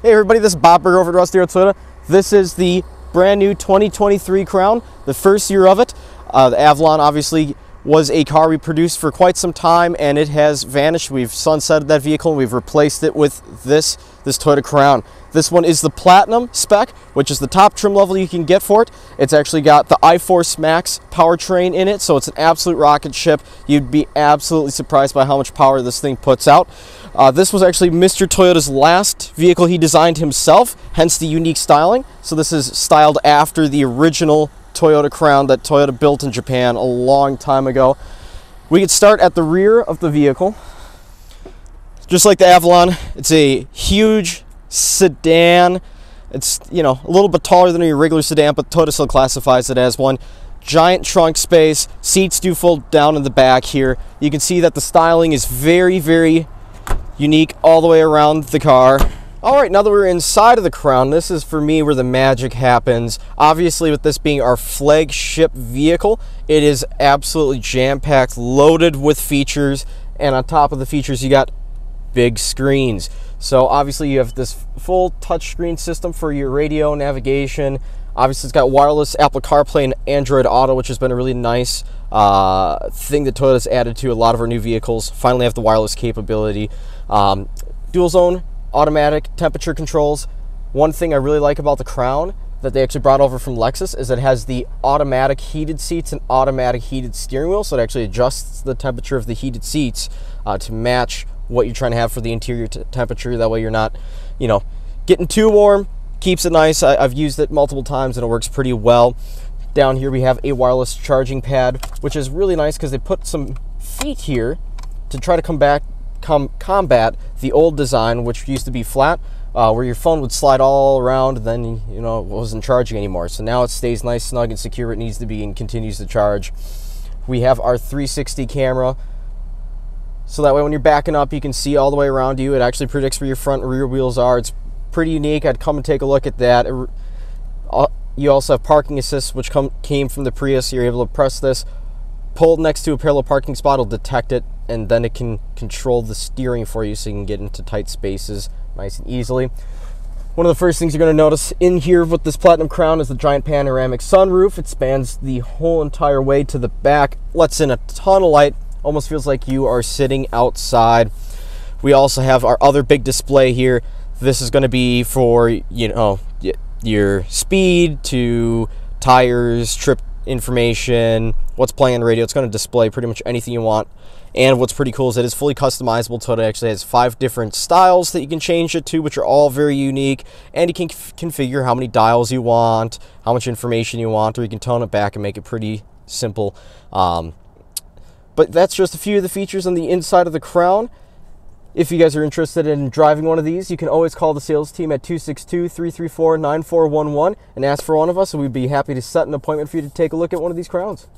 Hey everybody, this is Bob Berger over at Rusty Toyota. This is the brand new 2023 Crown, the first year of it. The Avalon obviously was a car we produced for quite some time and it has vanished. We've sunsetted that vehicle and we've replaced it with this Toyota Crown. This one is the Platinum spec, which is the top trim level you can get for it. It's actually got the iForce Max powertrain in it, so it's an absolute rocket ship. You'd be absolutely surprised by how much power this thing puts out. This was actually Mr. Toyota's last vehicle he designed himself, hence the unique styling. So this is styled after the original Toyota Crown that Toyota built in Japan a long time ago. We could start at the rear of the vehicle. Just like the Avalon, it's a huge sedan. It's, you know, a little bit taller than your regular sedan, but Toyota still classifies it as one. Giant trunk space, seats do fold down in the back here. You can see that the styling is very, very unique all the way around the car. All right, now that we're inside of the Crown, this is for me where the magic happens. Obviously, with this being our flagship vehicle, it is absolutely jam-packed, loaded with features, and on top of the features, you got big screens. So obviously you have this full touchscreen system for your radio navigation. Obviously it's got wireless Apple CarPlay and Android Auto, which has been a really nice thing that Toyota's added to a lot of our new vehicles. Finally have the wireless capability. Dual zone automatic temperature controls. One thing I really like about the Crown that they actually brought over from Lexus is it has the automatic heated seats and automatic heated steering wheel, so it actually adjusts the temperature of the heated seats to match what you're trying to have for the interior temperature. That way you're not, you know, getting too warm. Keeps it nice. I've used it multiple times and it works pretty well. Down here we have a wireless charging pad, which is really nice because they put some feet here to try to combat the old design, which used to be flat, where your phone would slide all around and then, you know, it wasn't charging anymore. So now it stays nice, snug, and secure. It needs to be and continues to charge. We have our 360 camera, so that way when you're backing up, you can see all the way around you. It actually predicts where your front and rear wheels are. It's pretty unique. I'd come and take a look at that. You also have parking assist, which came from the Prius. You're able to press this, pull next to a parallel parking spot, it'll detect it, and then it can control the steering for you so you can get into tight spaces nice and easily. One of the first things you're going to notice in here with this Platinum Crown is the giant panoramic sunroof. It spans the whole entire way to the back, lets in a ton of light. Almost feels like you are sitting outside. We also have our other big display here. This is going to be for, you know, your speed to tires, trip information, what's playing on the radio. It's going to display pretty much anything you want. And what's pretty cool is it is fully customizable. Toyota actually has 5 different styles that you can change it to, which are all very unique. And you can configure how many dials you want, how much information you want, or you can tone it back and make it pretty simple. But that's just a few of the features on the inside of the Crown. If you guys are interested in driving one of these, you can always call the sales team at 262-334-9411 and ask for one of us, and we'd be happy to set an appointment for you to take a look at one of these Crowns.